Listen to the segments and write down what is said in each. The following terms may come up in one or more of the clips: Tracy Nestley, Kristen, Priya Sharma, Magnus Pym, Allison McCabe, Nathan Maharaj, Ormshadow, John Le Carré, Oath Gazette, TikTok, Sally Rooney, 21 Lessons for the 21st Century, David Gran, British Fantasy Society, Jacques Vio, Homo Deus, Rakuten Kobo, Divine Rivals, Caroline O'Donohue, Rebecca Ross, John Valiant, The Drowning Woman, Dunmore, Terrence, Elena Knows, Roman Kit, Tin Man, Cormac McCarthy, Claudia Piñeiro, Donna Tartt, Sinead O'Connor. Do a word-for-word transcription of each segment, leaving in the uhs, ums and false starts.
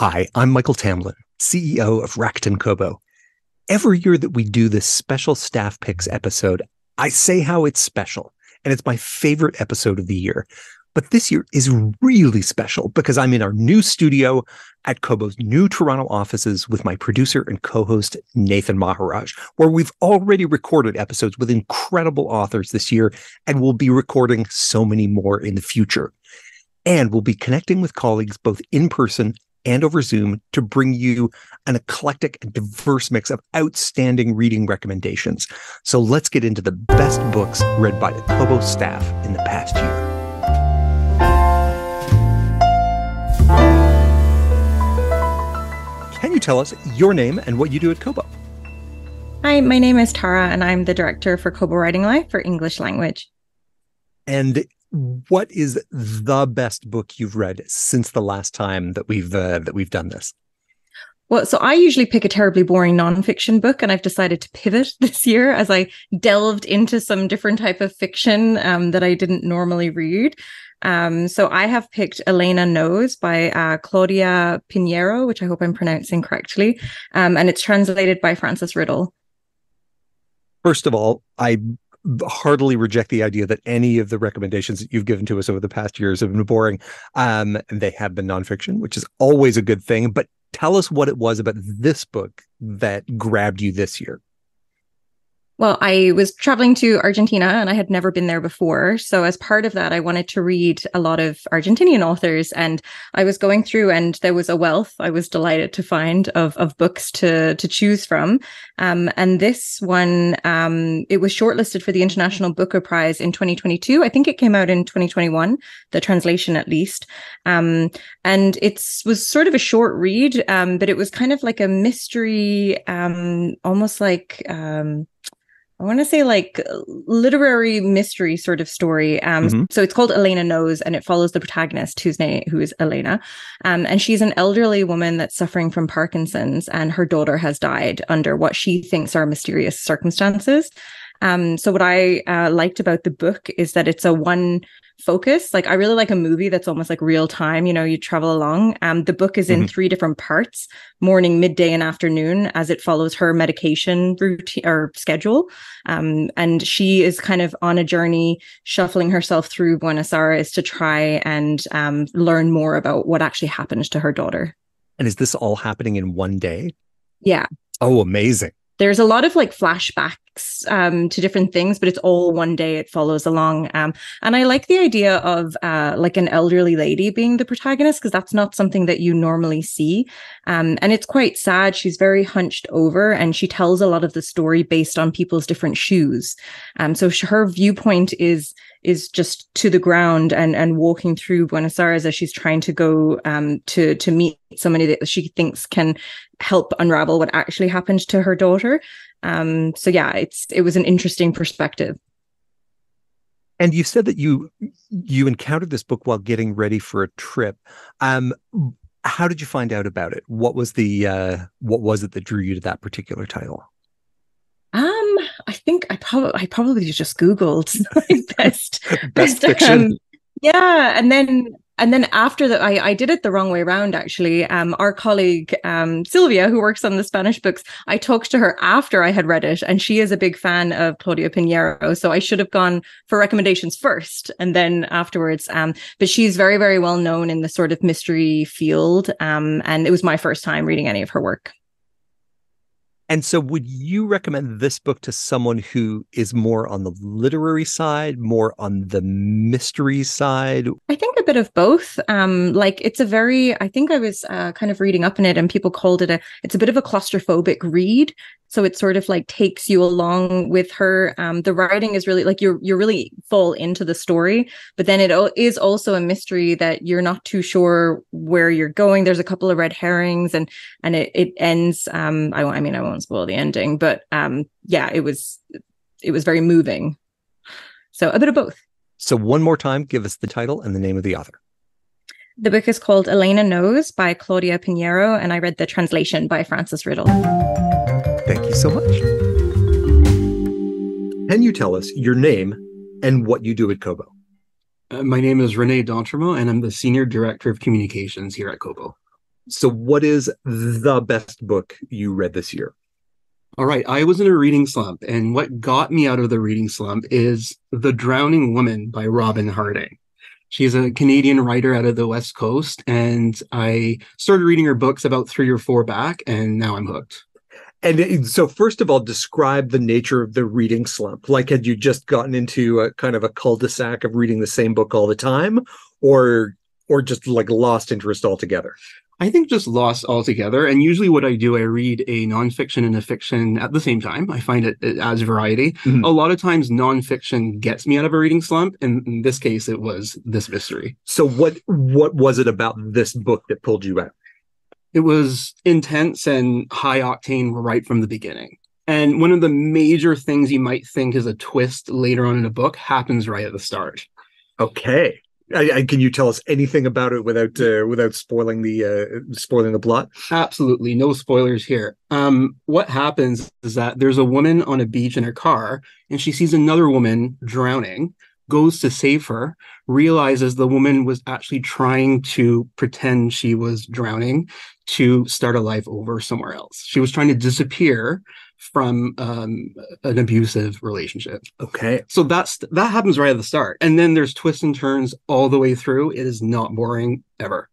Hi, I'm Michael Tamlin, C E O of Rakuten Kobo. Every year that we do this special Staff Picks episode, I say how it's special, and it's my favorite episode of the year. But this year is really special because I'm in our new studio at Kobo's new Toronto offices with my producer and co-host, Nathan Maharaj, where we've already recorded episodes with incredible authors this year, and we'll be recording so many more in the future. And we'll be connecting with colleagues both in person and over Zoom to bring you an eclectic and diverse mix of outstanding reading recommendations. So let's get into the best books read by the Kobo staff in the past year. Can you tell us your name and what you do at Kobo? Hi, my name is Tara, and I'm the director for Kobo Writing Life for English language. And what is the best book you've read since the last time that we've uh, that we've done this? Well, so I usually pick a terribly boring nonfiction book, and I've decided to pivot this year as I delved into some different type of fiction um, that I didn't normally read. Um, so I have picked Elena Knows by uh, Claudia Piñeiro, which I hope I'm pronouncing correctly, um, and it's translated by Frances Riddle. First of all, I heartily reject the idea that any of the recommendations that you've given to us over the past years have been boring. Um, they have been nonfiction, which is always a good thing. But tell us what it was about this book that grabbed you this year. Well, I was traveling to Argentina and I had never been there before. So as part of that, I wanted to read a lot of Argentinian authors, and I was going through, and there was a wealth I was delighted to find of, of books to, to choose from. Um, and this one, um, it was shortlisted for the International Booker Prize in twenty twenty-two. I think it came out in twenty twenty-one, the translation at least. Um, and it was sort of a short read, um, but it was kind of like a mystery, um, almost like... Um, I want to say like literary mystery sort of story. Um, mm-hmm. So it's called Elena Knows, and it follows the protagonist, whose name who is Elena. Um, and she's an elderly woman that's suffering from Parkinson's, and her daughter has died under what she thinks are mysterious circumstances. Um, so what I uh, liked about the book is that it's a one focus. Like, I really like a movie that's almost like real time, you know, you travel along. Um, the book is mm-hmm. in three different parts, morning, midday, and afternoon, as it follows her medication routine or schedule. Um, and she is kind of on a journey, shuffling herself through Buenos Aires to try and um, learn more about what actually happens to her daughter. And is this all happening in one day? Yeah. Oh, amazing. There's a lot of like flashbacks um, to different things, but it's all one day. It follows along. Um, and I like the idea of uh, like an elderly lady being the protagonist, because that's not something that you normally see. Um, and it's quite sad. She's very hunched over, and she tells a lot of the story based on people's different shoes. Um, so her viewpoint is is just to the ground and and walking through Buenos Aires as she's trying to go um, to, to meet somebody that she thinks can help unravel what actually happened to her daughter. Um, so yeah, it's it was an interesting perspective. And you said that you you encountered this book while getting ready for a trip. Um, how did you find out about it? What was the uh, what was it that drew you to that particular title? Um, I think I probably I probably just Googled best best fiction. Um, yeah, and then. And then after that, I, I did it the wrong way around, actually. Um, our colleague, um, Sylvia, who works on the Spanish books, I talked to her after I had read it, and she is a big fan of Claudia Piñeiro. So I should have gone for recommendations first and then afterwards. Um, but she's very, very well known in the sort of mystery field. Um, and it was my first time reading any of her work. And so would you recommend this book to someone who is more on the literary side, more on the mystery side? I think a bit of both. Um, like it's a very, I think I was uh, kind of reading up on it, and people called it a, it's a bit of a claustrophobic read. So it sort of like takes you along with her. Um, the writing is really like you're, you're really full into the story, but then it o- is also a mystery that you're not too sure where you're going. There's a couple of red herrings, and, and it, it ends. Um, I, I mean, I won't spoil the ending, but um yeah it was it was very moving. So a bit of both. So one more time, give us the title and the name of the author. The book is called Elena Knows by Claudia Piñeiro, and I read the translation by Frances Riddle. Thank you so much. Can you tell us your name and what you do at Kobo? Uh, my name is Renee D'Entremont, and I'm the Senior Director of Communications here at Kobo. So what is the best book you read this year? All right. I was in a reading slump, and what got me out of the reading slump is The Drowning Woman by Robin Harding. She's a Canadian writer out of the West Coast, and I started reading her books about three or four back, and now I'm hooked. And so first of all, describe the nature of the reading slump. Like, had you just gotten into a kind of a cul-de-sac of reading the same book all the time, or or just like lost interest altogether? I think just lost altogether. And usually what I do, I read a nonfiction and a fiction at the same time. I find it, it adds variety. Mm-hmm. A lot of times nonfiction gets me out of a reading slump. And in this case, it was this mystery. So what what was it about this book that pulled you out? It was intense and high octane right from the beginning. And one of the major things you might think is a twist later on in a book happens right at the start. Okay. I, I, can you tell us anything about it without uh, without spoiling the uh, spoiling the plot? Absolutely. No spoilers here. Um, what happens is that there's a woman on a beach in her car, and she sees another woman drowning, goes to save her, realizes the woman was actually trying to pretend she was drowning to start a life over somewhere else. She was trying to disappear from um, an abusive relationship. Okay. So that's that happens right at the start. And then there's twists and turns all the way through. It is not boring ever.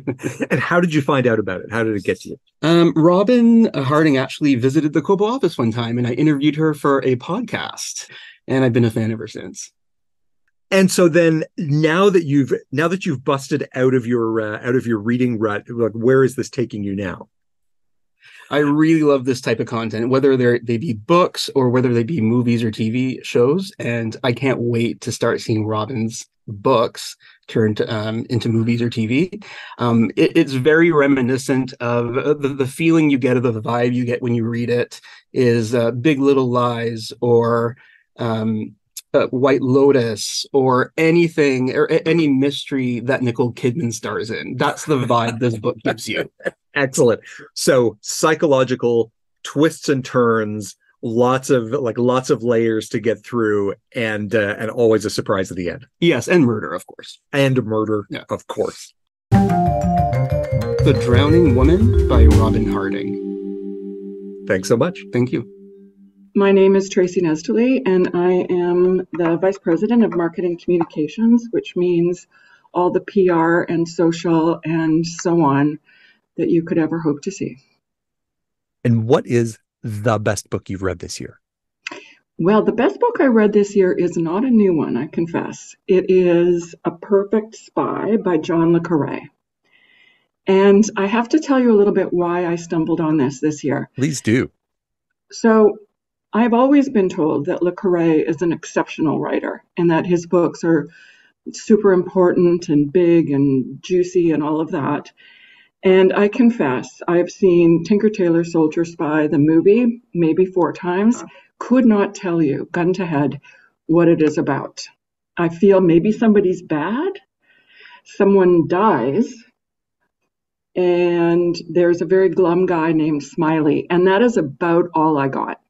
And how did you find out about it? How did it get to you? Um, Robin Harding actually visited the Kobo office one time, and I interviewed her for a podcast, and I've been a fan ever since. And so then now that you've now that you've busted out of your uh, out of your reading rut, like, where is this taking you now? I really love this type of content, whether they be books or whether they be movies or T V shows. And I can't wait to start seeing Robin's books turned to, um, into movies or T V. Um, it, it's very reminiscent of the, the feeling you get, of the vibe you get when you read it, is uh, Big Little Lies or um, uh, White Lotus or anything, or a- any mystery that Nicole Kidman stars in. That's the vibe this book gives you. Excellent. So psychological twists and turns, lots of like lots of layers to get through, and uh, and always a surprise at the end. Yes, and murder, of course. And murder, yeah. Of course. The Drowning Woman by Robin Harding. Thanks so much. Thank you. My name is Tracy Nestley, and I am the Vice President of Marketing Communications, which means all the P R and social and so on that you could ever hope to see. And what is the best book you've read this year? Well, the best book I read this year is not a new one, I confess. It is A Perfect Spy by John Le Carré. And I have to tell you a little bit why I stumbled on this this year. Please do. So I've always been told that Le Carré is an exceptional writer and that his books are super important and big and juicy and all of that. And I confess, I've seen Tinker Tailor Soldier Spy, the movie, maybe four times. Could not tell you, gun to head, what it is about. I feel maybe somebody's bad, someone dies, and there's a very glum guy named Smiley. And that is about all I got.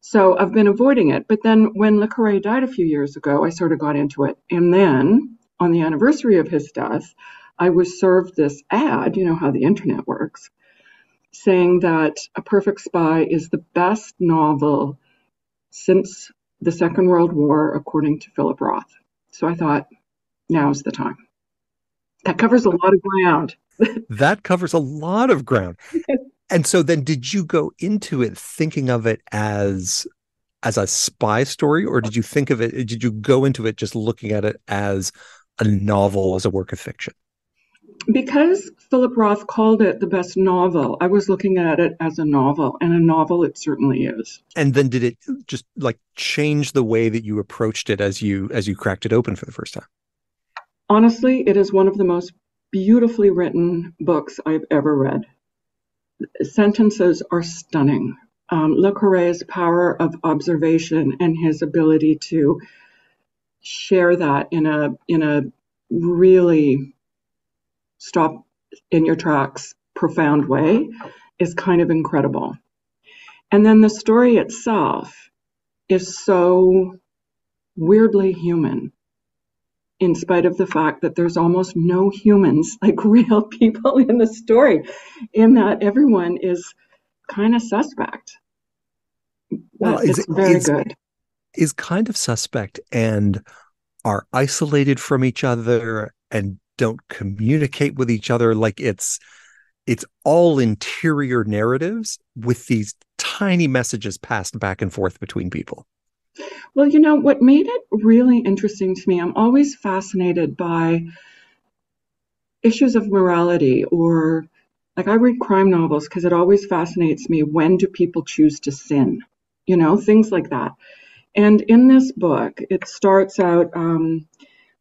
So I've been avoiding it. But then when Le Carré died a few years ago, I sort of got into it. And then on the anniversary of his death, I was served this ad, you know how the internet works, saying that A Perfect Spy is the best novel since the Second World War, according to Philip Roth. So I thought, now's the time. That covers a lot of ground. That covers a lot of ground. And so then did you go into it thinking of it as, as a spy story, or did you think of it, did you go into it just looking at it as a novel, as a work of fiction? Because Philip Roth called it the best novel, I was looking at it as a novel, and a novel it certainly is. And then did it just like change the way that you approached it as you as you cracked it open for the first time? Honestly, it is one of the most beautifully written books I've ever read. Sentences are stunning. Um, Le Carré's power of observation and his ability to share that in a in a really stop in your tracks, profound way is kind of incredible. And then the story itself is so weirdly human in spite of the fact that there's almost no humans, like real people, in the story, in that everyone is kind of suspect. Well, it's, it's very it's, good. Is kind of suspect and are isolated from each other and don't communicate with each other. Like it's it's all interior narratives with these tiny messages passed back and forth between people. Well, you know, what made it really interesting to me, I'm always fascinated by issues of morality, or like I read crime novels because it always fascinates me. When do people choose to sin? You know, things like that. And in this book, it starts out, um,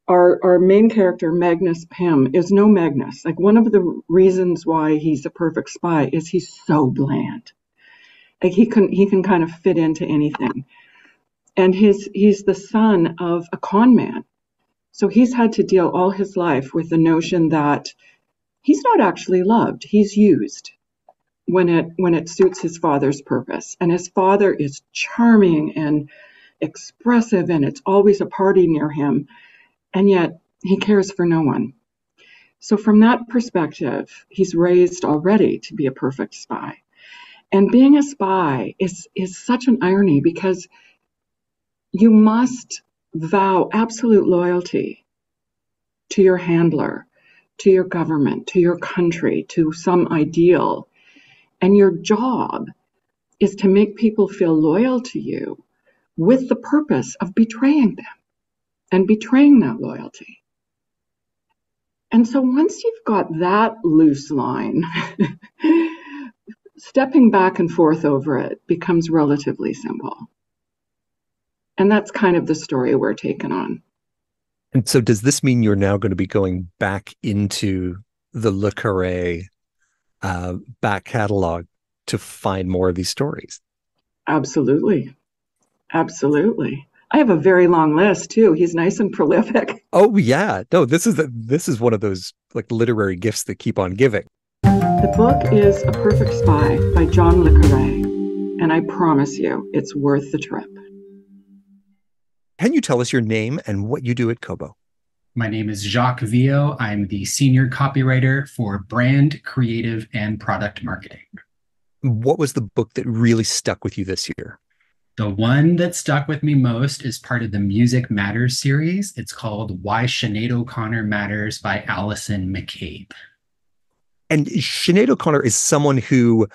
our, our main character, Magnus Pym, is no Magnus. Like one of the reasons why he's a perfect spy is he's so bland. Like he can, he can kind of fit into anything. And his, he's the son of a con man. So he's had to deal all his life with the notion that he's not actually loved. He's used when it, when it suits his father's purpose. And his father is charming and expressive, and it's always a party near him. And yet he cares for no one. So from that perspective, he's raised already to be a perfect spy. And being a spy is, is such an irony, because you must vow absolute loyalty to your handler, to your government, to your country, to some ideal. And your job is to make people feel loyal to you with the purpose of betraying them and betraying that loyalty. And so once you've got that loose line, stepping back and forth over it becomes relatively simple. And that's kind of the story we're taking on. And so does this mean you're now going to be going back into the Le Carré uh, back catalog to find more of these stories? Absolutely. Absolutely. I have a very long list, too. He's nice and prolific. Oh, yeah. No, this is, the, this is one of those like literary gifts that keep on giving. The book is A Perfect Spy by John Le Carré, and I promise you it's worth the trip. Can you tell us your name and what you do at Kobo? My name is Jacques Vio. I'm the senior copywriter for brand, creative, and product marketing. What was the book that really stuck with you this year? The one that stuck with me most is part of the Music Matters series. It's called Why Sinead O'Connor Matters by Allison McCabe. And Sinead O'Connor is someone who,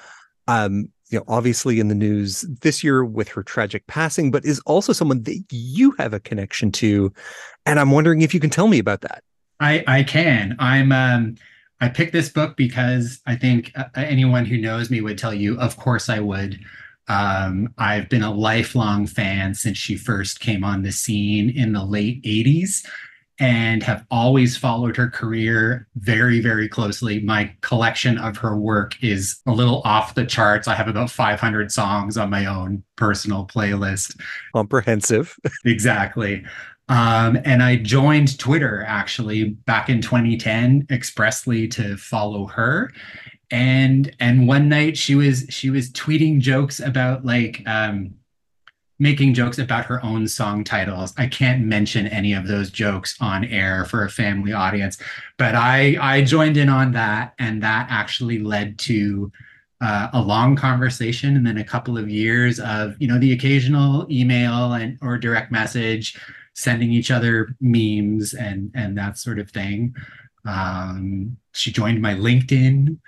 um, you know, obviously in the news this year with her tragic passing, but is also someone that you have a connection to. And I'm wondering if you can tell me about that. I, I can. I'm, um, I picked this book because I think uh, anyone who knows me would tell you, of course I would. Um, I've been a lifelong fan since she first came on the scene in the late eighties, and have always followed her career very, very closely. My collection of her work is a little off the charts. I have about five hundred songs on my own personal playlist. Comprehensive. Exactly. Um, and I joined Twitter, actually, back in twenty ten expressly to follow her. And and one night she was she was tweeting jokes about like um, making jokes about her own song titles. I can't mention any of those jokes on air for a family audience, but I I joined in on that, and that actually led to uh, a long conversation, and then a couple of years of you know the occasional email and or direct message, sending each other memes and and that sort of thing. Um, she joined my LinkedIn.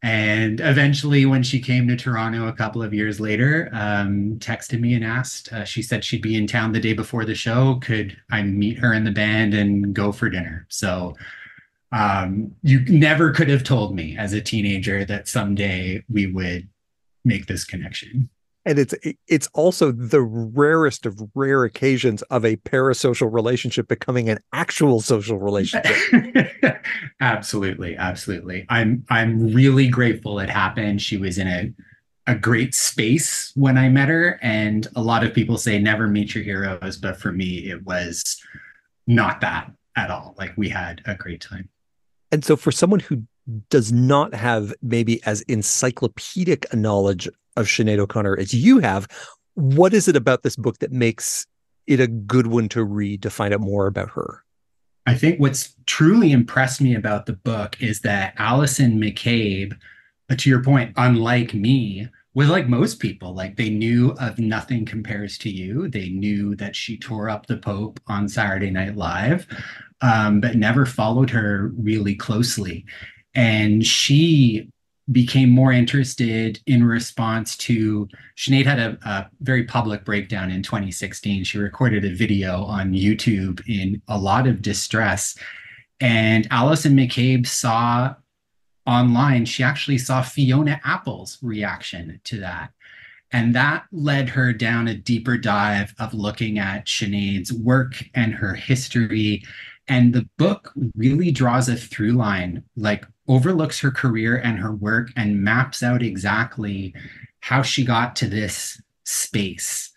And eventually, when she came to Toronto a couple of years later, um, texted me and asked, uh, she said she'd be in town the day before the show. Could I meet her and the band and go for dinner? So um, you never could have told me as a teenager that someday we would make this connection. And it's it's also the rarest of rare occasions of a parasocial relationship becoming an actual social relationship. Absolutely, absolutely. I'm I'm really grateful it happened. She was in a a great space when I met her, and a lot of people say never meet your heroes, but for me it was not that at all. Like we had a great time. And so for someone who does not have maybe as encyclopedic a knowledge of Sinead O'Connor as you have, what is it about this book that makes it a good one to read to find out more about her? I think what's truly impressed me about the book is that Allison McCabe, to your point, unlike me, was like most people. Like, they knew of Nothing Compares to You. They knew that she tore up the Pope on Saturday Night Live, um, but never followed her really closely. And she became more interested in response to, Sinead had a, a very public breakdown in twenty sixteen. She recorded a video on YouTube in a lot of distress. And Allison McCabe saw online, she actually saw Fiona Apple's reaction to that. And that led her down a deeper dive of looking at Sinead's work and her history. And the book really draws a through line, like overlooks her career and her work and maps out exactly how she got to this space,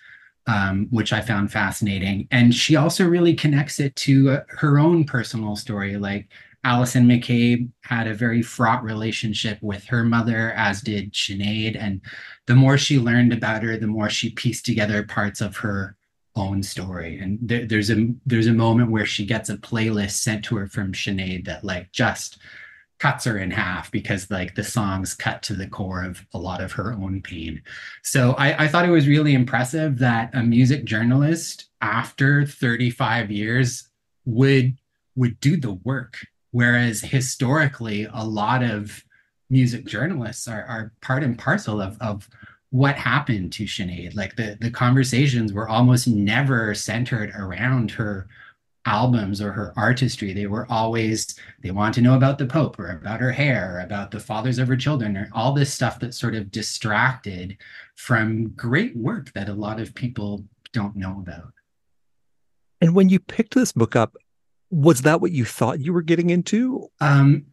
um, which I found fascinating. And she also really connects it to uh, her own personal story. Like, Allison McCabe had a very fraught relationship with her mother, as did Sinead. And the more she learned about her, the more she pieced together parts of her own story. And there, there's a there's a moment where she gets a playlist sent to her from Sinead that like just cuts her in half, because like the songs cut to the core of a lot of her own pain. So I, I thought it was really impressive that a music journalist after thirty-five years would would do the work. Whereas historically, a lot of music journalists are, are part and parcel of, of what happened to Sinead. Like the, the conversations were almost never centered around her albums or her artistry. They were always, they want to know about the Pope or about her hair or about the fathers of her children or all this stuff that sort of distracted from great work that a lot of people don't know about. And when you picked this book up, was that what you thought you were getting into? Um,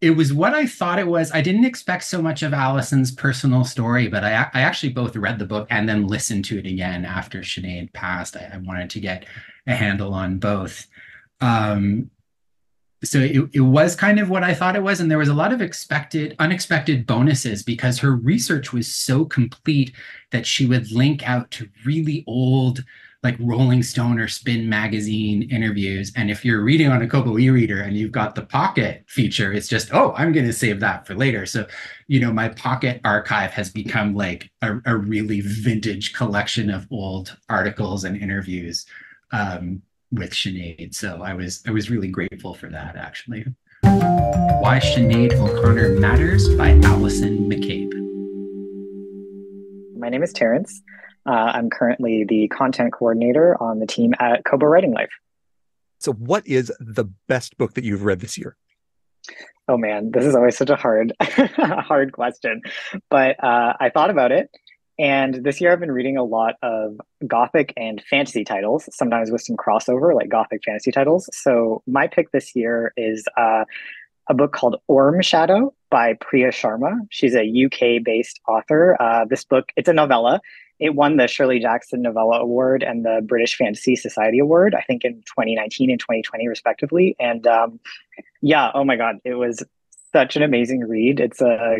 it was what I thought it was. I didn't expect so much of Allison's personal story, but I, I actually both read the book and then listened to it again after Sinead passed. I, I wanted to get a handle on both. Um, so it, it was kind of what I thought it was. And there was a lot of expected, unexpected bonuses, because her research was so complete that she would link out to really old like Rolling Stone or Spin magazine interviews. And if you're reading on a Kobo e-reader and you've got the pocket feature, it's just, oh, I'm going to save that for later. So, you know, my pocket archive has become like a, a really vintage collection of old articles and interviews um, with Sinead. So I was, I was really grateful for that, actually. Why Sinead O'Connor Matters by Allison McCabe. My name is Terrence. Uh, I'm currently the content coordinator on the team at Kobo Writing Life. So what is the best book that you've read this year? Oh man, this is always such a hard, hard question. But uh, I thought about it. And this year I've been reading a lot of Gothic and fantasy titles, sometimes with some crossover, like Gothic fantasy titles. So my pick this year is uh, a book called Ormshadow by Priya Sharma. She's a U K-based author. Uh, this book, it's a novella. It won the Shirley Jackson Novella Award and the British Fantasy Society Award, I think in twenty nineteen and twenty twenty, respectively. And um, yeah, oh my God, it was such an amazing read. It's a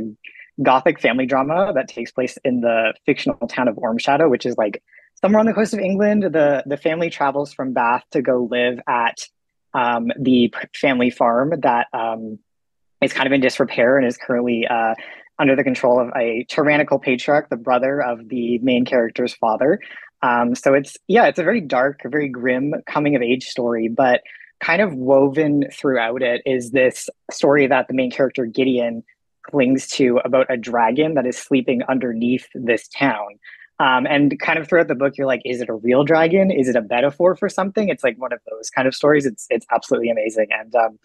Gothic family drama that takes place in the fictional town of Ormshadow, which is like somewhere on the coast of England. The, the family travels from Bath to go live at um, the family farm that um, is kind of in disrepair and is currently uh, under the control of a tyrannical patriarch, the brother of the main character's father. Um, so it's, yeah, it's a very dark, very grim coming of age story, but kind of woven throughout it is this story that the main character Gideon clings to about a dragon that is sleeping underneath this town. Um, and kind of throughout the book, you're like, is it a real dragon? Is it a metaphor for something? It's like one of those kind of stories. It's it's absolutely amazing. And um,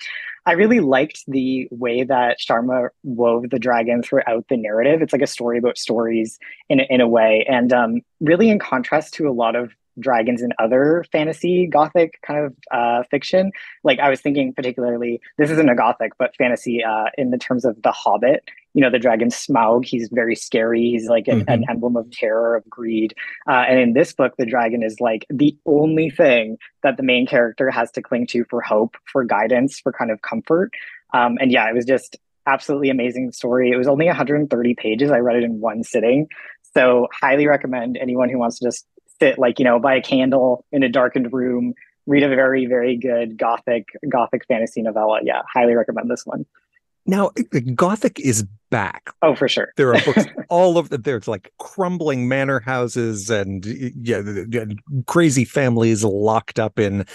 I really liked the way that Sharma wove the dragon throughout the narrative. It's like a story about stories in, in a way. And um, really in contrast to a lot of dragons in other fantasy Gothic kind of uh, fiction. Like I was thinking particularly, this isn't a Gothic, but fantasy uh, in the terms of The Hobbit. You know, the dragon Smaug, he's very scary. He's like an, mm-hmm. an emblem of terror, of greed. Uh, and in this book, the dragon is like the only thing that the main character has to cling to for hope, for guidance, for kind of comfort. Um, and yeah, it was just absolutely amazing story. It was only one hundred thirty pages. I read it in one sitting. So highly recommend anyone who wants to just sit like, you know, by a candle in a darkened room, read a very, very good Gothic, Gothic fantasy novella. Yeah, highly recommend this one. Now, Gothic is back. Oh, for sure. There are books all over. The, there's like crumbling manor houses and yeah, crazy families locked up in,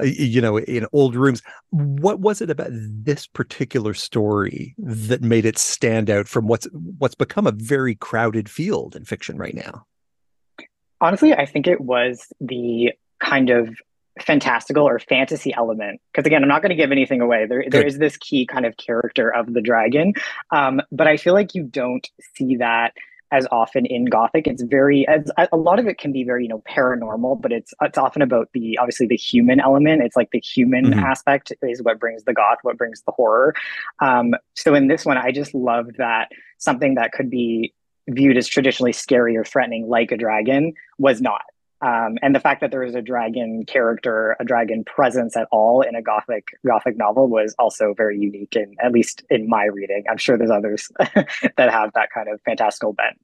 you know, in old rooms. What was it about this particular story that made it stand out from what's what's become a very crowded field in fiction right now? Honestly, I think it was the kind of fantastical or fantasy element, because again, I'm not going to give anything away. There, there is this key kind of character of the dragon, um, but I feel like you don't see that as often in Gothic. It's very, as, a lot of it can be very, you know, paranormal, but it's it's often about the, obviously the human element. It's like the human mm-hmm. aspect is what brings the goth, what brings the horror. Um, so in this one, I just loved that something that could be viewed as traditionally scary or threatening, like a dragon, was not. Um, and the fact that there is a dragon character, a dragon presence at all in a Gothic Gothic novel was also very unique, and at least in my reading. I'm sure there's others that have that kind of fantastical bent.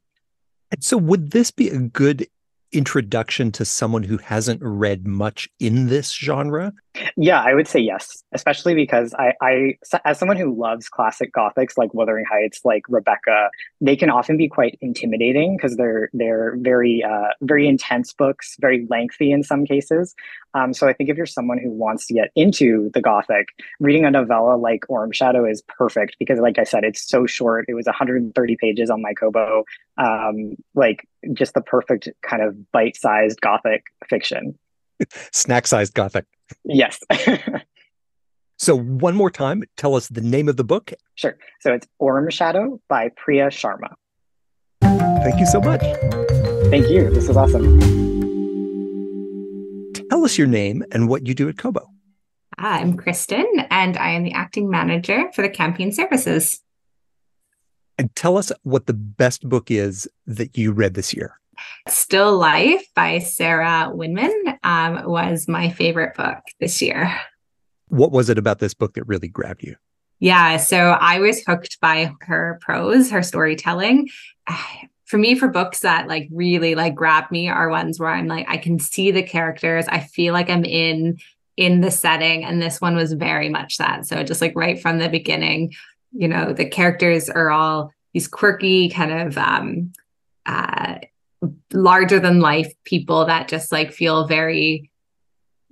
And so would this be a good introduction to someone who hasn't read much in this genre? Yeah, I would say yes, especially because I, I as someone who loves classic Gothics like Wuthering Heights, like Rebecca, they can often be quite intimidating because they're they're very uh, very intense books, very lengthy in some cases. Um, so I think if you're someone who wants to get into the Gothic, reading a novella like Ormshadow is perfect because, like I said, it's so short. It was one hundred thirty pages on my Kobo, um, like just the perfect kind of bite-sized Gothic fiction. Snack-sized Gothic. Yes. So one more time, tell us the name of the book. Sure. So it's Ormshadow by Priya Sharma. Thank you so much. Thank you. This is awesome. Tell us your name and what you do at Kobo. I'm Kristen, and I am the acting manager for the campaign services. And tell us what the best book is that you read this year. Still Life by Sarah Winman um, was my favorite book this year. What was it about this book that really grabbed you? Yeah, so I was hooked by her prose, her storytelling. For me, for books that like really like grab me are ones where I'm like, I can see the characters. I feel like I'm in, in the setting. And this one was very much that. So just like right from the beginning, you know, the characters are all these quirky kind of... Um, uh, larger than life people that just like feel very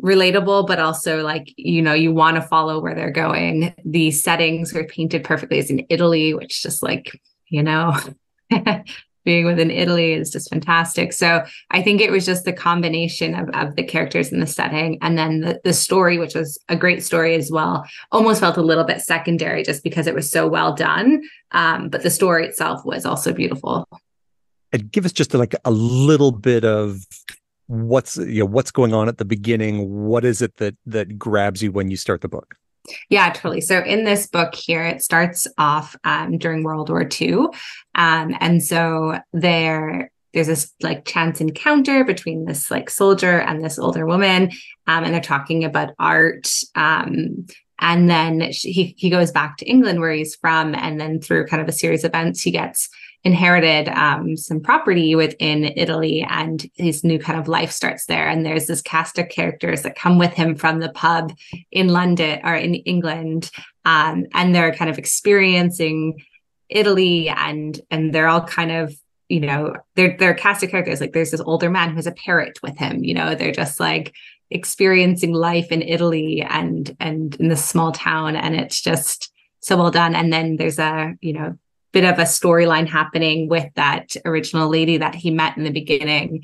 relatable, but also like, you know, you want to follow where they're going. The settings were painted perfectly as in Italy, which just like, you know, being within Italy is just fantastic. So I think it was just the combination of, of the characters and the setting. And then the, the story, which was a great story as well, almost felt a little bit secondary just because it was so well done. Um, but the story itself was also beautiful. And give us just like a little bit of what's, you know, what's going on at the beginning. What is it that that grabs you when you start the book? Yeah, totally. So in this book here, it starts off um, during World War Two. Um, and so there, there's this like chance encounter between this like soldier and this older woman. Um, and they're talking about art. Um And then he he goes back to England where he's from. And then through kind of a series of events, he gets inherited um, some property within Italy, and his new kind of life starts there. And there's this cast of characters that come with him from the pub in London or in England. Um, and they're kind of experiencing Italy, and and they're all kind of, you know, they're, they're cast of characters. Like there's this older man who has a parrot with him, you know, they're just like experiencing life in Italy and and in this small town, and it's just so well done. And then there's a, you know, bit of a storyline happening with that original lady that he met in the beginning.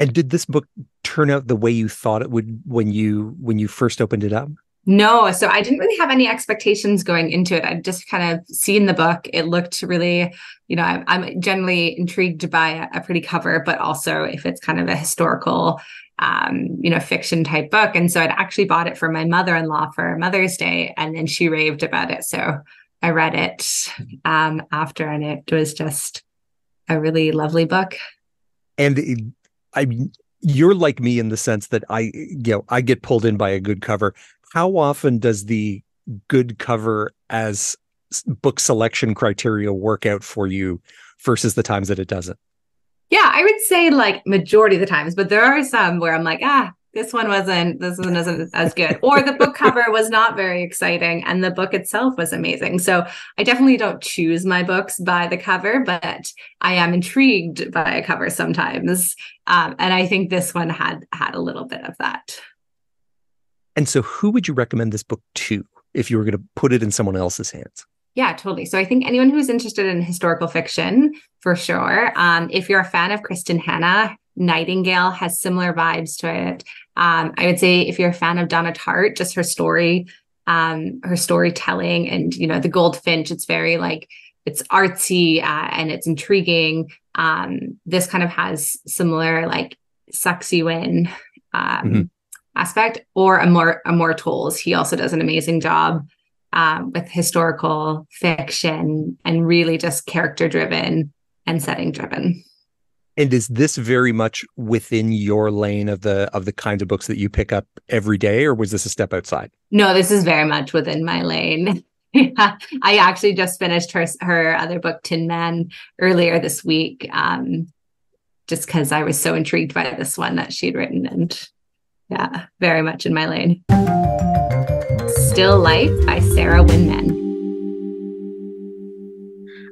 And did this book turn out the way you thought it would when you when you first opened it up? No, so I didn't really have any expectations going into it. I'd just kind of seen the book. It looked really, you know, I'm, I'm generally intrigued by a, a pretty cover, but also if it's kind of a historical, um, you know, fiction type book. And so I'd actually bought it for my mother-in-law for Mother's Day, and then she raved about it. So I read it um, after, and it was just a really lovely book. And it, I mean, you're like me in the sense that I, you know, I get pulled in by a good cover. How often does the good cover as book selection criteria work out for you versus the times that it doesn't? Yeah, I would say like majority of the times, but there are some where I'm like, ah, this one wasn't, this one wasn't as good, or the book cover was not very exciting and the book itself was amazing. So I definitely don't choose my books by the cover, but I am intrigued by a cover sometimes. Um, and I think this one had had a little bit of that. And so who would you recommend this book to if you were going to put it in someone else's hands? Yeah, totally. So I think anyone who's interested in historical fiction, for sure. Um, if you're a fan of Kristen Hannah, Nightingale has similar vibes to it. Um, I would say if you're a fan of Donna Tartt, just her story, um, her storytelling and, you know, The Goldfinch, it's very like, it's artsy uh, and it's intriguing. Um, this kind of has similar like sucks you in um, mm-hmm. aspect, or Amor, Amor Towles. He also does an amazing job um, with historical fiction and really just character driven and setting driven. And is this very much within your lane of the of the kinds of books that you pick up every day, or was this a step outside? No, this is very much within my lane. Yeah. I actually just finished her her other book, Tin Man, earlier this week, um, just because I was so intrigued by this one that she'd written. And yeah, very much in my lane. Still Life by Sarah Winman.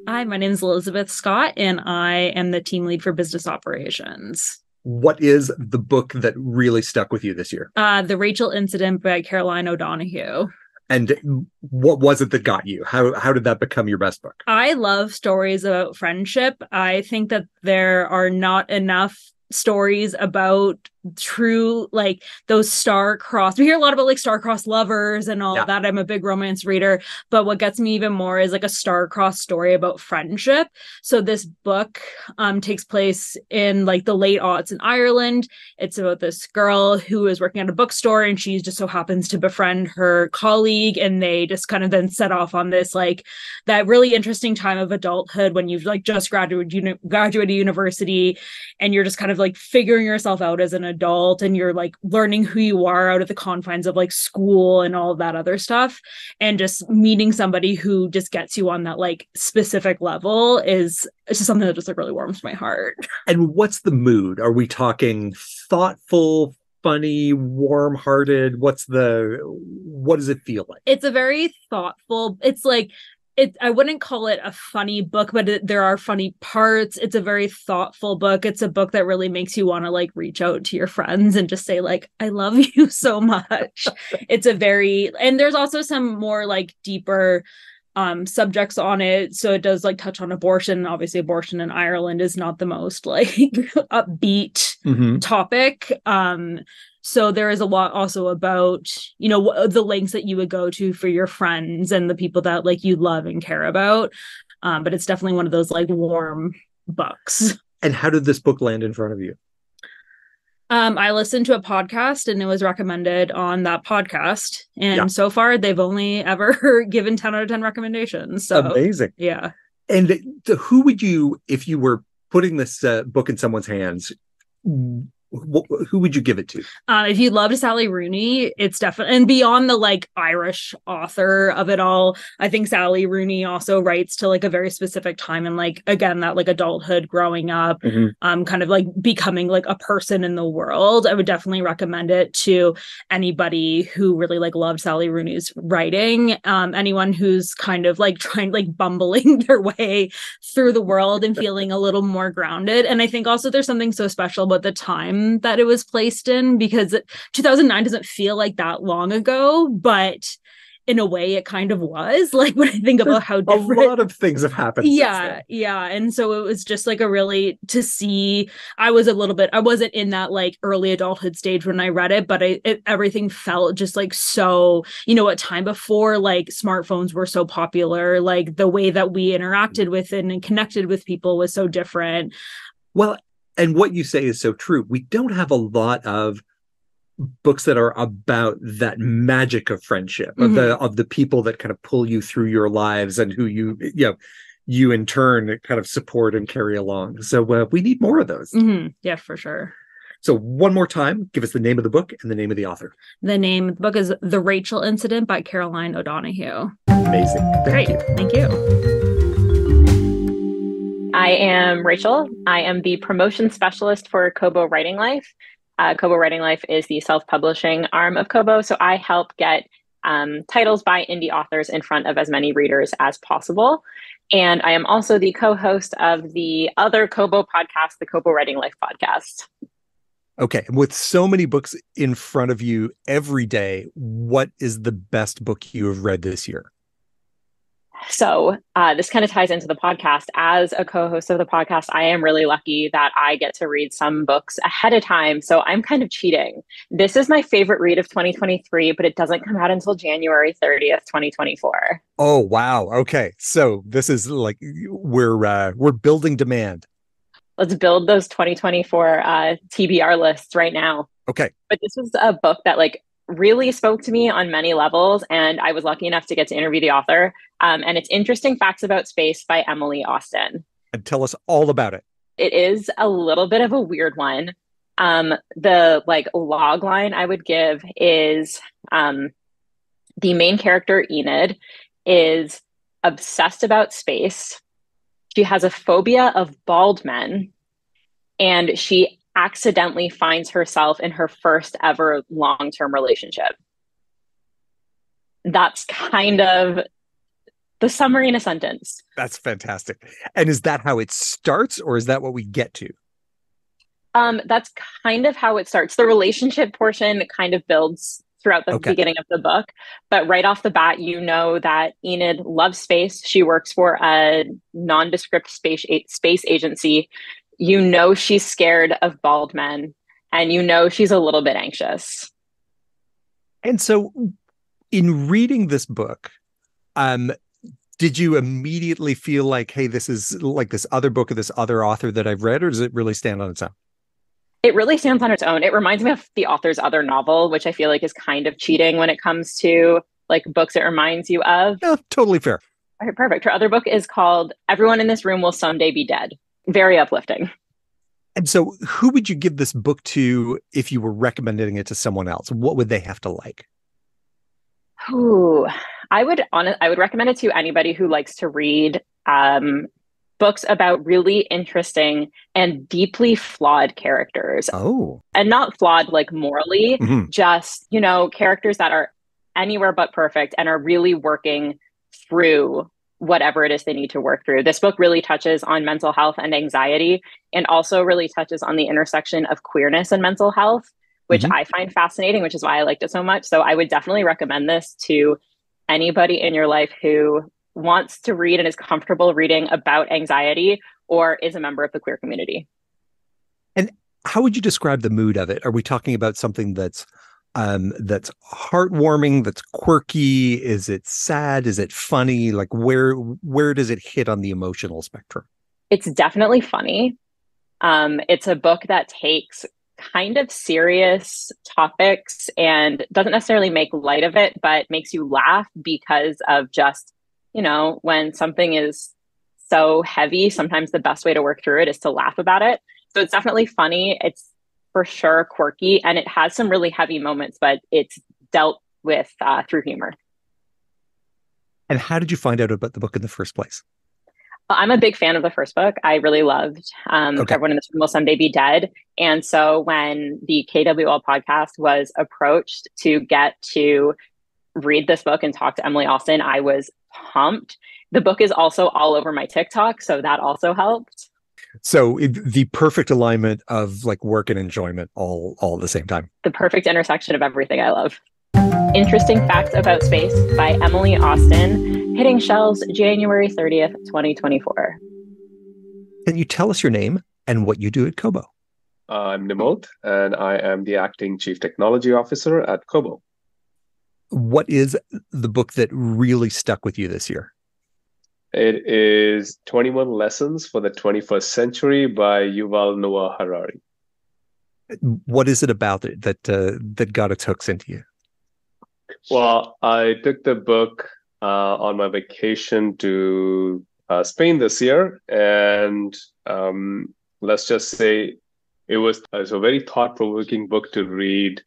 Hi, my name is Elizabeth Scott, and I am the team lead for business operations. What is the book that really stuck with you this year? Uh, The Rachel Incident by Caroline O'Donohue. And what was it that got you? How how did that become your best book? I love stories about friendship. I think that there are not enough stories about true, like those star-crossed, we hear a lot about like star-crossed lovers and all yeah. that. I'm a big romance reader, but what gets me even more is like a star-crossed story about friendship. So this book um takes place in like the late aughts in Ireland. It's about this girl who is working at a bookstore, and she just so happens to befriend her colleague, and they just kind of then set off on this like that really interesting time of adulthood when you've like just graduated uni- graduated university, and you're just kind of like figuring yourself out as an adult, and you're like learning who you are out of the confines of like school and all that other stuff. And just meeting somebody who just gets you on that like specific level is it's just something that just like really warms my heart. And what's the mood? Are we talking thoughtful, funny, warm-hearted? What's the what does it feel like? It's a very thoughtful, it's like It, I wouldn't call it a funny book, but it, there are funny parts. It's a very thoughtful book. It's a book that really makes you want to like reach out to your friends and just say like, I love you so much. It's a very, and there's also some more like deeper um, subjects on it. So it does like touch on abortion. Obviously abortion in Ireland is not the most like upbeat mm-hmm. topic. Um So there is a lot also about, you know, the links that you would go to for your friends and the people that like you love and care about. Um, but it's definitely one of those like warm books. And how did this book land in front of you? Um, I listened to a podcast and it was recommended on that podcast. And yeah. so far they've only ever given ten out of ten recommendations. So amazing. Yeah. And the, who would you, if you were putting this uh, book in someone's hands, who would you give it to? Uh, if you loved Sally Rooney, it's definitely, and beyond the like Irish author of it all, I think Sally Rooney also writes to like a very specific time and like, again, that like adulthood, growing up, mm-hmm. um, kind of like becoming like a person in the world. I would definitely recommend it to anybody who really like loved Sally Rooney's writing. Um, anyone who's kind of like trying, like bumbling their way through the world and feeling a little more grounded. And I think also there's something so special about the time that it was placed in, because two thousand nine doesn't feel like that long ago, but in a way it kind of was, like when I think about how different a lot of things have happened. Yeah. Yeah. And so it was just like a really to see, I was a little bit, I wasn't in that like early adulthood stage when I read it, but I, it, everything felt just like, so, you know, a time before like smartphones were so popular, like the way that we interacted with it and connected with people was so different. Well, and what you say is so true. We don't have a lot of books that are about that magic of friendship, mm-hmm. of the of the people that kind of pull you through your lives and who you, you know, you in turn kind of support and carry along. So uh, we need more of those. Mm-hmm. Yeah, for sure. So one more time, give us the name of the book and the name of the author. The name of the book is The Rachel Incident by Caroline O'Donohue. Amazing. Thank Great. you. Thank you. I am Rachel. I am the promotion specialist for Kobo Writing Life. Uh, Kobo Writing Life is the self-publishing arm of Kobo, so I help get um, titles by indie authors in front of as many readers as possible. And I am also the co-host of the other Kobo podcast, the Kobo Writing Life podcast. Okay, with so many books in front of you every day, what is the best book you have read this year? So uh, this kind of ties into the podcast. As a co-host of the podcast, I am really lucky that I get to read some books ahead of time. So I'm kind of cheating. This is my favorite read of twenty twenty-three, but it doesn't come out until January thirtieth, twenty twenty-four. Oh, wow. Okay. So this is like, we're uh, we're building demand. Let's build those twenty twenty-four uh, T B R lists right now. Okay. But this was a book that like really spoke to me on many levels, and I was lucky enough to get to interview the author. Um, and it's Interesting Facts About Space by Emily Austin. And tell us all about it. It is a little bit of a weird one. Um, the like log line I would give is um, the main character, Enid, is obsessed about space. She has a phobia of bald men, and she accidentally finds herself in her first ever long-term relationship. That's kind of the summary in a sentence. That's fantastic. And is that how it starts, or is that what we get to? Um, that's kind of how it starts. The relationship portion kind of builds throughout the okay. beginning of the book. But right off the bat, you know that Enid loves space. She works for a nondescript space, a- space agency. You know she's scared of bald men, and you know she's a little bit anxious. And so in reading this book, um, did you immediately feel like, hey, this is like this other book of this other author that I've read, or does it really stand on its own? It really stands on its own. It reminds me of the author's other novel, which I feel like is kind of cheating when it comes to like books it reminds you of. Oh, totally fair. All right, perfect. Her other book is called Everyone in This Room Will Someday Be Dead. Very uplifting. And so who would you give this book to if you were recommending it to someone else? What would they have to like? Ooh, I would on, I would recommend it to anybody who likes to read um, books about really interesting and deeply flawed characters. Oh. And not flawed like morally, mm-hmm. just, you know, characters that are anywhere but perfect and are really working through whatever it is they need to work through. This book really touches on mental health and anxiety, and also really touches on the intersection of queerness and mental health, which mm-hmm. I find fascinating, which is why I liked it so much. So I would definitely recommend this to anybody in your life who wants to read and is comfortable reading about anxiety or is a member of the queer community. And how would you describe the mood of it? Are we talking about something that's Um, that's heartwarming, that's quirky? Is it sad? Is it funny? Like where where does it hit on the emotional spectrum? It's definitely funny. Um, it's a book that takes kind of serious topics and doesn't necessarily make light of it, but makes you laugh because of just, you know, when something is so heavy, sometimes the best way to work through it is to laugh about it. So it's definitely funny. It's for sure quirky, and it has some really heavy moments, but it's dealt with uh, through humor. And how did you find out about the book in the first place? Well, I'm a big fan of the first book. I really loved um, okay. Everyone in This Room Will Someday Be Dead. And so when the K W L podcast was approached to get to read this book and talk to Emily Austin, I was pumped. The book is also all over my TikTok, so that also helped. So it, the perfect alignment of like work and enjoyment all, all at the same time. The perfect intersection of everything I love. Interesting Facts About Space by Emily Austin, hitting shelves January thirtieth, twenty twenty-four. Can you tell us your name and what you do at Kobo? Uh, I'm Nimot, and I am the acting chief technology officer at Kobo. What is the book that really stuck with you this year? It is twenty-one lessons for the twenty-first century by Yuval Noah Harari. What is it about it that uh, that got its hooks into you? Well, I took the book uh, on my vacation to uh, Spain this year, and um, let's just say it was, it was a very thought-provoking book to read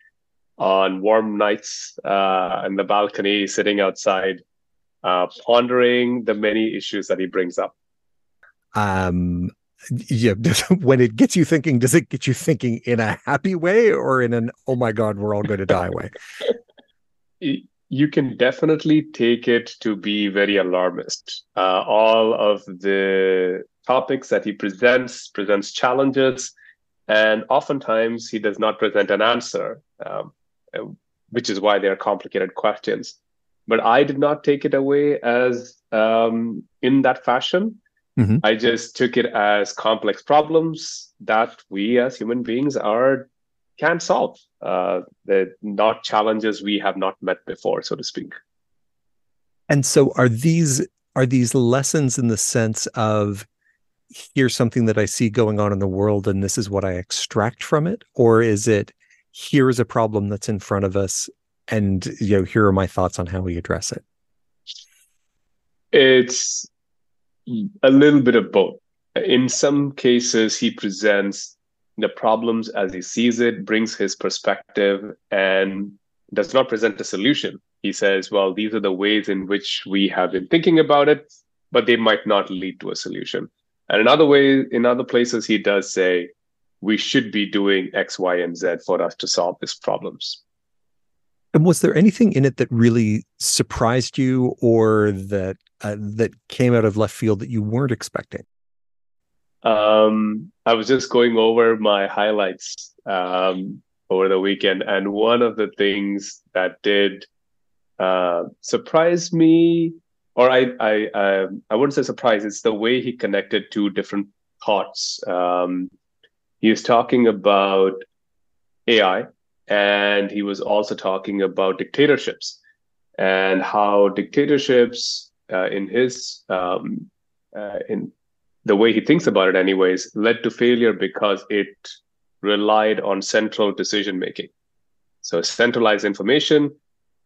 on warm nights uh, in the balcony, sitting outside. Uh, pondering the many issues that he brings up. Um, yeah, when it gets you thinking, does it get you thinking in a happy way or in an, oh my God, we're all going to die way? You can definitely take it to be very alarmist. Uh, all of the topics that he presents, presents challenges, and oftentimes he does not present an answer, um, which is why they are complicated questions. But I did not take it away as um, in that fashion. Mm-hmm. I just took it as complex problems that we as human beings are can solve. Uh, they're not challenges we have not met before, so to speak. And so are these are these lessons in the sense of, here's something that I see going on in the world and this is what I extract from it? Or is it, here's a problem that's in front of us and, you know, here are my thoughts on how we address it? It's a little bit of both. In some cases, he presents the problems as he sees it, brings his perspective, and does not present a solution. He says, well, these are the ways in which we have been thinking about it, but they might not lead to a solution. And another way, in other places, he does say, we should be doing X, Y, and Z for us to solve these problems. And was there anything in it that really surprised you or that uh, that came out of left field that you weren't expecting? Um, I was just going over my highlights um, over the weekend. And one of the things that did uh, surprise me, or I I, I I wouldn't say surprise, it's the way he connected two different thoughts. Um, he was talking about A I, and he was also talking about dictatorships and how dictatorships uh, in his, um, uh, in the way he thinks about it anyways, led to failure because it relied on central decision-making. So centralized information,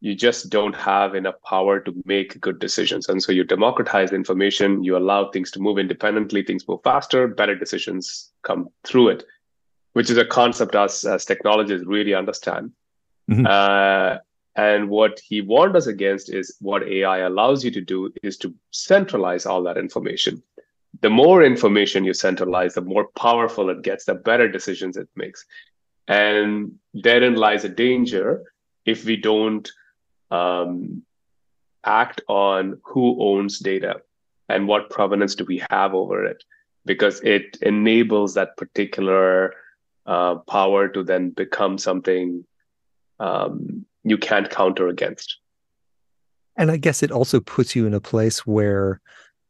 you just don't have enough power to make good decisions. And so you democratize information, you allow things to move independently, things move faster, better decisions come through it, which is a concept us as technologists really understand. Mm-hmm. Uh, and what he warned us against is what A I allows you to do is to centralize all that information. The more information you centralize, the more powerful it gets, the better decisions it makes. And therein lies a danger if we don't um, act on who owns data and what provenance do we have over it, because it enables that particular uh, power to then become something um, you can't counter against. And I guess it also puts you in a place where,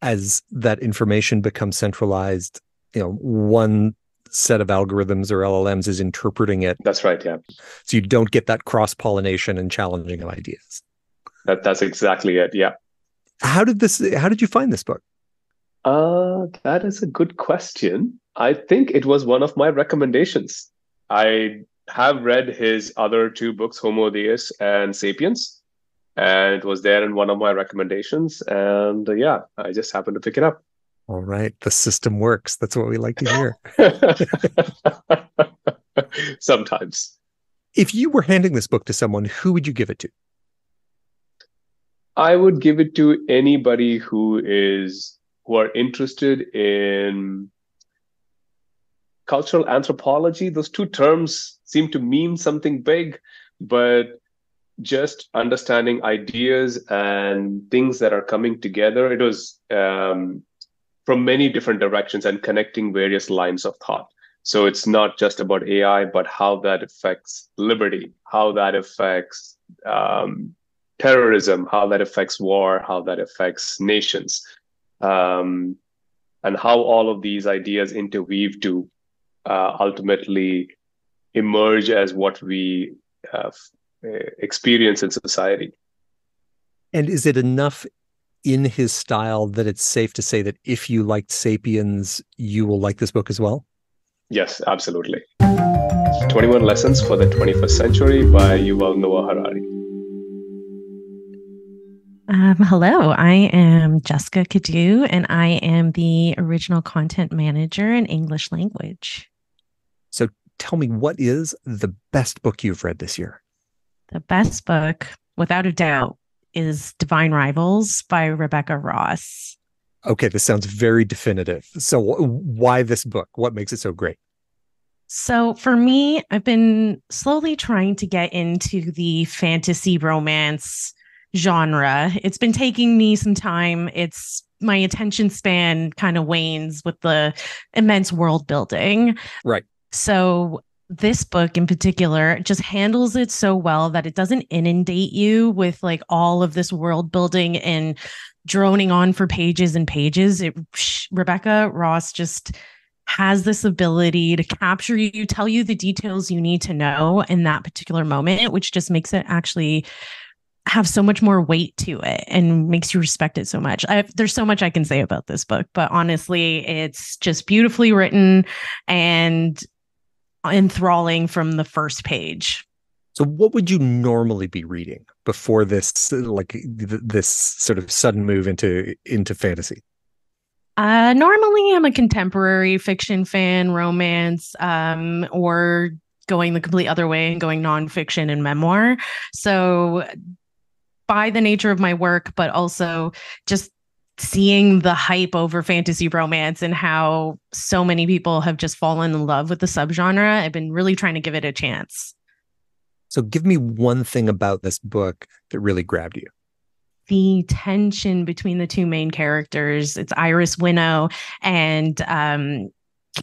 as that information becomes centralized, you know, one set of algorithms or L L Ms is interpreting it. That's right, yeah. So you don't get that cross-pollination and challenging of ideas. That that's exactly it, yeah. How did this how did you find this book? Uh that is a good question. I think it was one of my recommendations. I have read his other two books, Homo Deus and Sapiens. And it was there in one of my recommendations. And uh, yeah, I just happened to pick it up. All right. The system works. That's what we like to hear. Sometimes. If you were handing this book to someone, who would you give it to? I would give it to anybody who is who are interested in cultural anthropology. Those two terms seem to mean something big, but just understanding ideas and things that are coming together. It was um, from many different directions and connecting various lines of thought. So it's not just about A I, but how that affects liberty, how that affects um, terrorism, how that affects war, how that affects nations, um, and how all of these ideas interweave to uh, ultimately emerge as what we have experience in society. And is it enough in his style that it's safe to say that if you liked Sapiens, you will like this book as well? Yes, absolutely. twenty-one Lessons for the twenty-first Century by Yuval Noah Harari. Um, hello, I am Jessica Cadieux, and I am the original content manager in English language. So tell me, what is the best book you've read this year? The best book, without a doubt, is Divine Rivals by Rebecca Ross. okay, this sounds very definitive. So why this book? What makes it so great? So for me, I've been slowly trying to get into the fantasy romance genre. It's been taking me some time. It's my attention span kind of wanes with the immense world building. Right. So this book in particular just handles it so well that it doesn't inundate you with like all of this world building and droning on for pages and pages. It, Rebecca Ross just has this ability to capture you, tell you the details you need to know in that particular moment, which just makes it actually have so much more weight to it and makes you respect it so much. I've, there's so much I can say about this book, but honestly, it's just beautifully written and enthralling from the first page. So what would you normally be reading before this, like th- this sort of sudden move into, into fantasy? Uh, normally I'm a contemporary fiction fan, romance, um, or going the complete other way and going nonfiction and memoir. So by the nature of my work, but also just seeing the hype over fantasy romance and how so many people have just fallen in love with the subgenre, I've been really trying to give it a chance. So give me one thing about this book that really grabbed you. The tension between the two main characters. It's Iris Winnow and um,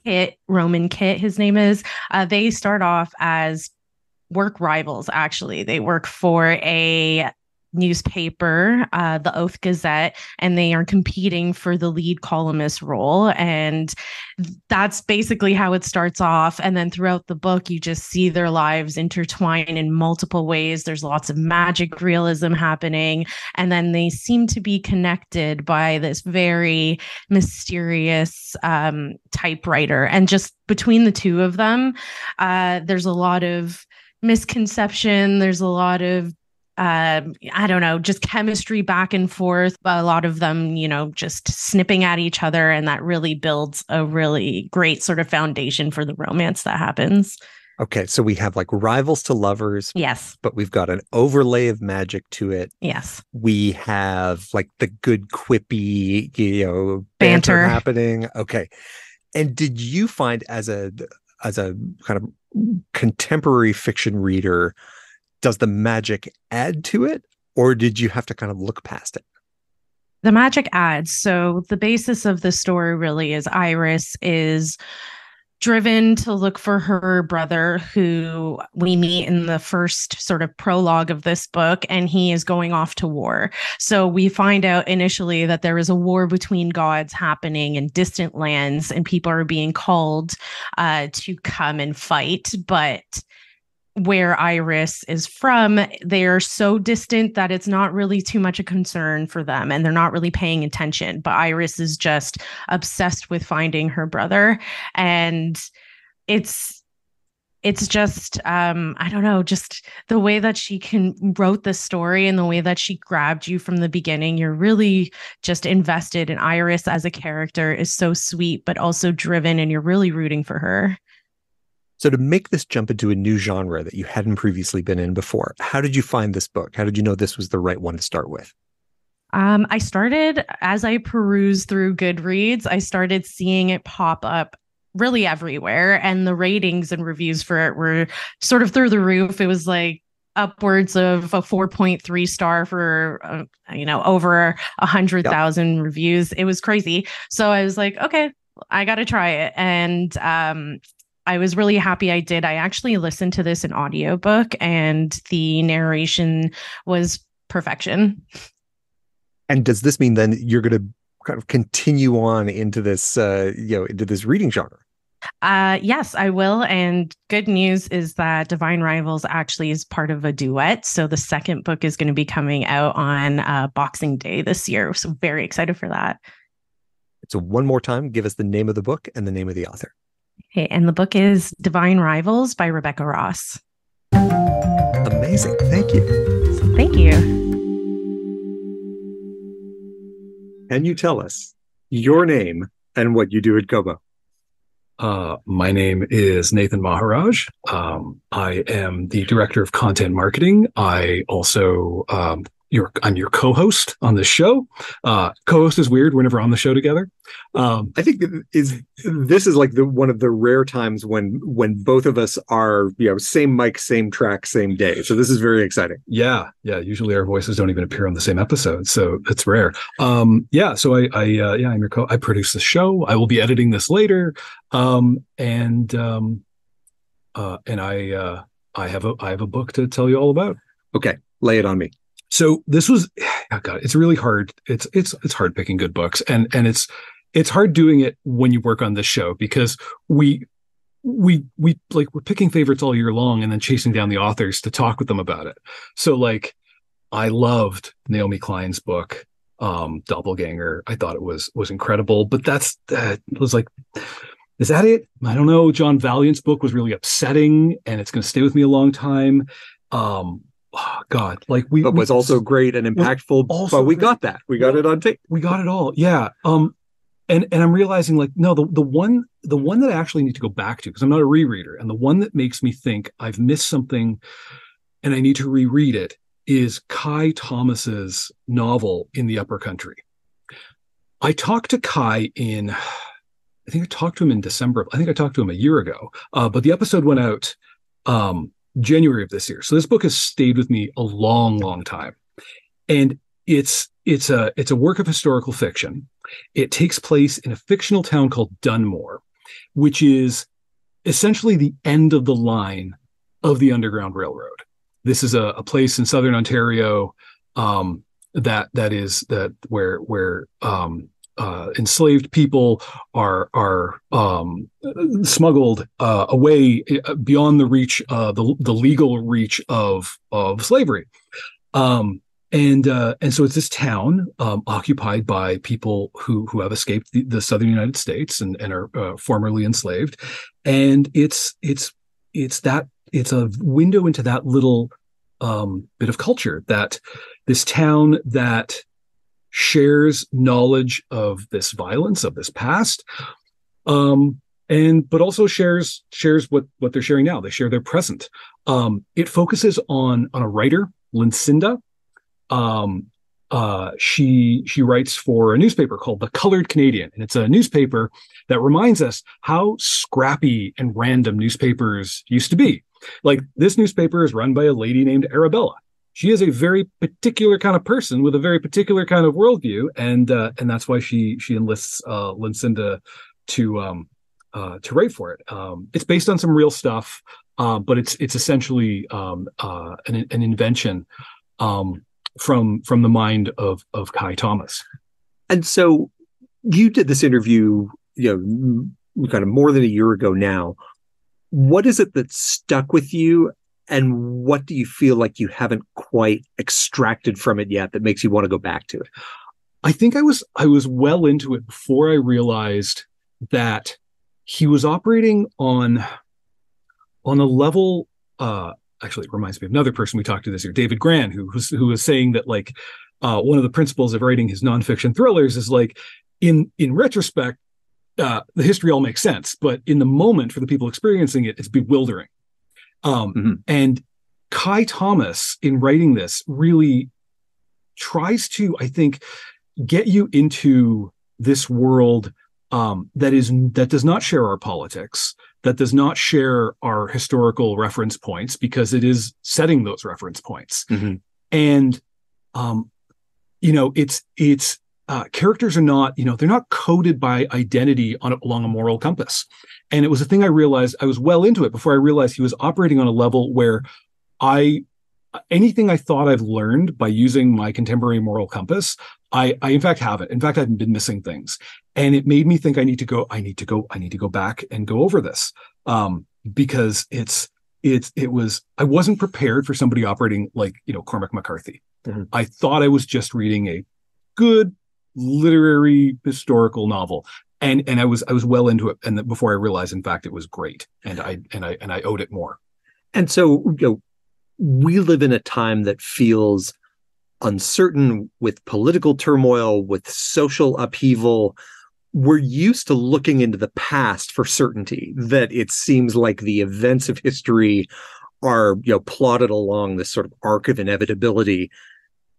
Kit, Roman Kit, his name is. Uh, they start off as work rivals, actually. They work for a newspaper, uh, the Oath Gazette, and they are competing for the lead columnist role. And that's basically how it starts off. And then throughout the book, you just see their lives intertwine in multiple ways. There's lots of magic realism happening. And then they seem to be connected by this very mysterious um, typewriter. And just between the two of them, uh, there's a lot of misconception. There's a lot of Um, I don't know, just chemistry back and forth. A lot of them, you know, just snipping at each other. And that really builds a really great sort of foundation for the romance that happens. Okay. So we have like rivals to lovers. Yes. But we've got an overlay of magic to it. Yes. We have like the good quippy, you know, banter, banter happening. Okay. And did you find as a, as a kind of contemporary fiction reader, does the magic add to it, or did you have to kind of look past it? The magic adds. So the basis of the story really is Iris is driven to look for her brother, who we meet in the first sort of prologue of this book, and he is going off to war. So we find out initially that there is a war between gods happening in distant lands, and people are being called uh, to come and fight. But where Iris is from, they are so distant that it's not really too much a concern for them, and they're not really paying attention. But Iris is just obsessed with finding her brother, and it's it's just um, I don't know, just the way that she can wrote the story and the way that she grabbed you from the beginning. You're really just invested in Iris as a character. Is so sweet, but also driven, and you're really rooting for her. So to make this jump into a new genre that you hadn't previously been in before, how did you find this book? How did you know this was the right one to start with? Um, I started, as I perused through Goodreads, I started seeing it pop up really everywhere. And the ratings and reviews for it were sort of through the roof. It was like upwards of a four point three star for, uh, you know, over one hundred thousand yep. reviews. It was crazy. So I was like, okay, I got to try it. And um I was really happy I did. I actually listened to this in audiobook, and the narration was perfection. And does this mean then you're going to kind of continue on into this, uh, you know, into this reading genre? Uh, yes, I will. And good news is that Divine Rivals actually is part of a duet. So the second book is going to be coming out on uh, Boxing Day this year. So very excited for that. So one more time, give us the name of the book and the name of the author. Okay, and the book is Divine Rivals by Rebecca Ross. Amazing. Thank you. So thank you. Can you tell us your name and what you do at Kobo? Uh, my name is Nathan Maharaj. Um, I am the director of content marketing. I also um, your I'm your co-host on this show. Uh, co-host is weird. We're never on the show together. Um, I think is this is like the one of the rare times when when both of us are, you know, same mic, same track, same day. So this is very exciting. Yeah, yeah. Usually our voices don't even appear on the same episode, so it's rare. Um, yeah. So I, I uh, yeah, I'm your co. I produce the show. I will be editing this later, um, and um, uh, and I uh, I have a I have a book to tell you all about. Okay, lay it on me. So this was, oh God, it's really hard. It's it's it's hard picking good books, and and it's it's hard doing it when you work on this show, because we we we like we're picking favorites all year long and then chasing down the authors to talk with them about it. So like, I loved Naomi Klein's book, um, Doppelganger. I thought it was was incredible, but that's that uh, was like, is that it? I don't know. John Valiant's book was really upsetting, and it's going to stay with me a long time. Um, Oh, God, like we but was we, also great and impactful. Also but we great. got that. We got well, it on tape. We got it all. Yeah. Um, and and I'm realizing like, no, the the one the one that I actually need to go back to, because I'm not a rereader, and the one that makes me think I've missed something and I need to reread it, is Kai Thomas's novel In the Upper Country. I talked to Kai in I think I talked to him in December. I think I talked to him a year ago. Uh, but the episode went out um January of this year. So this book has stayed with me a long, long time. And it's it's a it's a work of historical fiction. It takes place in a fictional town called Dunmore, which is essentially the end of the line of the Underground Railroad. This is a, a place in southern Ontario um, that that is that where where um, uh, enslaved people are are um, smuggled uh, away beyond the reach, uh, the the legal reach of of slavery, um, and uh, and so it's this town um, occupied by people who who have escaped the, the southern United States and and are uh, formerly enslaved, and it's it's it's that it's a window into that little um, bit of culture, that this town that shares knowledge of this violence, of this past, um, and but also shares shares what what they're sharing now. They share their present. Um, it focuses on on a writer, Lincinda. Um, uh, she she writes for a newspaper called The Colored Canadian, and it's a newspaper that reminds us how scrappy and random newspapers used to be. Like, this newspaper is run by a lady named Arabella. She is a very particular kind of person with a very particular kind of worldview, and uh, and that's why she she enlists uh, Lincinda to um, uh, to write for it. Um, it's based on some real stuff, uh, but it's it's essentially um, uh, an, an invention um, from from the mind of of Kai Thomas. And so you did this interview, you know, kind of more than a year ago now. What is it that stuck with you? And what do you feel like you haven't quite extracted from it yet that makes you want to go back to it? I think I was I was well into it before I realized that he was operating on on a level. Uh, actually, it reminds me of another person we talked to this year, David Gran, who was who was saying that like uh, one of the principles of writing his nonfiction thrillers is like in in retrospect, uh, the history all makes sense, but in the moment for the people experiencing it, it's bewildering. Um, mm-hmm. And Kai Thomas, in writing this, really tries to, I think, get you into this world um, that is that does not share our politics, that does not share our historical reference points, because it is setting those reference points. Mm-hmm. And um, you know, it's it's uh, characters are not, you know, they're not coded by identity on along a moral compass. And it was a thing I realized, I was well into it before I realized he was operating on a level where I, anything I thought I've learned by using my contemporary moral compass, I, I in fact haven't. In fact, I've been missing things. And it made me think I need to go, I need to go, I need to go back and go over this. Um, because it's, it's, it was, I wasn't prepared for somebody operating like, you know, Cormac McCarthy. Mm-hmm. I thought I was just reading a good literary historical novel. And and I was I was well into it, and before I realized, in fact, it was great, and I and I and I owed it more. And so, you know, we live in a time that feels uncertain, with political turmoil, with social upheaval. We're used to looking into the past for certainty, that it seems like the events of history are, you know, plotted along this sort of arc of inevitability.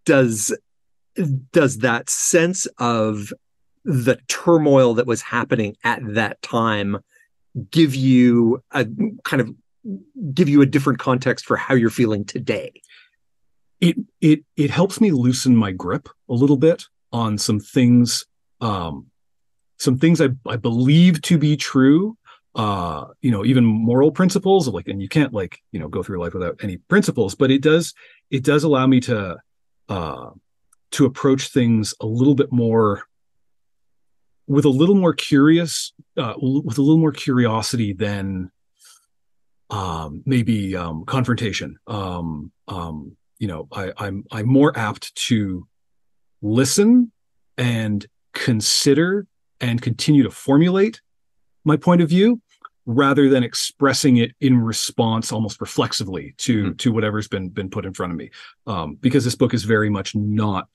does does that sense of the turmoil that was happening at that time give you a kind of give you a different context for how you're feeling today? It it it helps me loosen my grip a little bit on some things, um, some things I, I believe to be true. Uh, you know, even moral principles of like, and you can't like you know go through life without any principles. But it does it does allow me to uh, to approach things a little bit more with a little more curious, uh, with a little more curiosity than um, maybe um, confrontation. Um, um, you know, I, I'm I'm more apt to listen and consider and continue to formulate my point of view rather than expressing it in response almost reflexively to mm. to whatever's been been put in front of me, um, because this book is very much not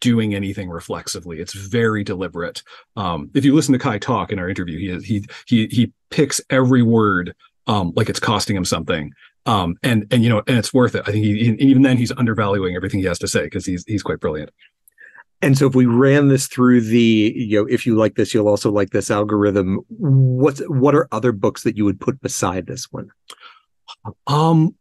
doing anything reflexively. It's very deliberate. Um, if you listen to Kai talk in our interview, he is, he he he picks every word um, like it's costing him something. Um, and and you know, and it's worth it. I think he, he, even then he's undervaluing everything he has to say because he's he's quite brilliant. And so if we ran this through the, you know, if you like this, you'll also like this algorithm, what's, what are other books that you would put beside this one? Um,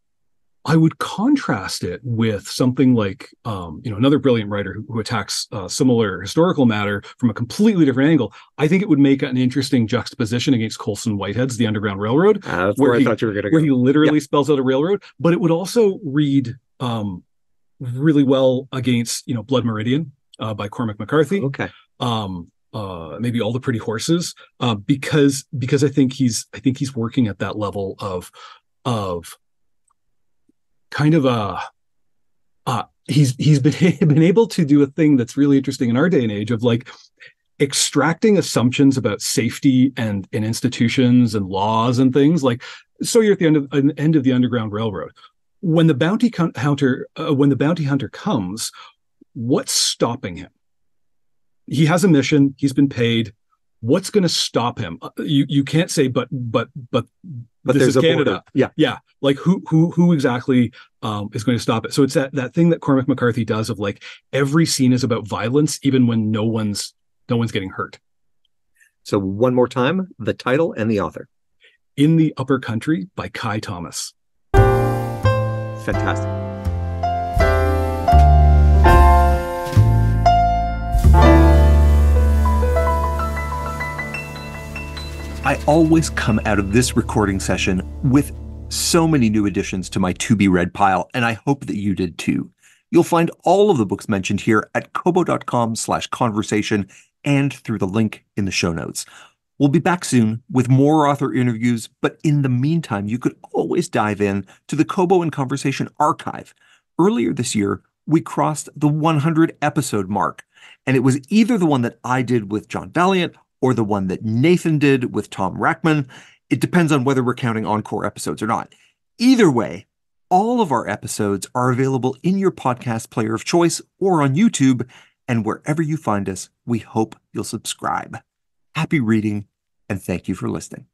I would contrast it with something like, um, you know, another brilliant writer who, who attacks uh, similar historical matter from a completely different angle. I think it would make an interesting juxtaposition against Colson Whitehead's The Underground Railroad, uh, that's where, where I he, thought you were going to go. Where he literally yep. spells out a railroad, but it would also read um, really well against, you know, Blood Meridian. Uh, by Cormac McCarthy. Okay. Um, uh, maybe All the Pretty Horses, uh, because because I think he's I think he's working at that level of of kind of a uh, he's he's been been able to do a thing that's really interesting in our day and age of like extracting assumptions about safety and and institutions and laws and things like. So you're at the end of an end of the Underground Railroad when the bounty hunter uh, when the bounty hunter comes. What's stopping him? He has a mission. He's been paid. What's going to stop him? You you can't say, but but but, but this there's is Canada. Border. Yeah, yeah. Like who who who exactly um, is going to stop it? So it's that that thing that Cormac McCarthy does of like every scene is about violence, even when no one's no one's getting hurt. So one more time, the title and the author. In the Upper Country by Kai Thomas. Fantastic. I always come out of this recording session with so many new additions to my to-be-read pile, and I hope that you did too. You'll find all of the books mentioned here at kobo.com slash conversation and through the link in the show notes. We'll be back soon with more author interviews, but in the meantime, you could always dive in to the Kobo and Conversation archive. Earlier this year, we crossed the one hundred episode mark, and it was either the one that I did with John Valiant or the one that Nathan did with Tom Rackman. It depends on whether we're counting encore episodes or not. Either way, all of our episodes are available in your podcast player of choice or on YouTube, and wherever you find us, we hope you'll subscribe. Happy reading, and thank you for listening.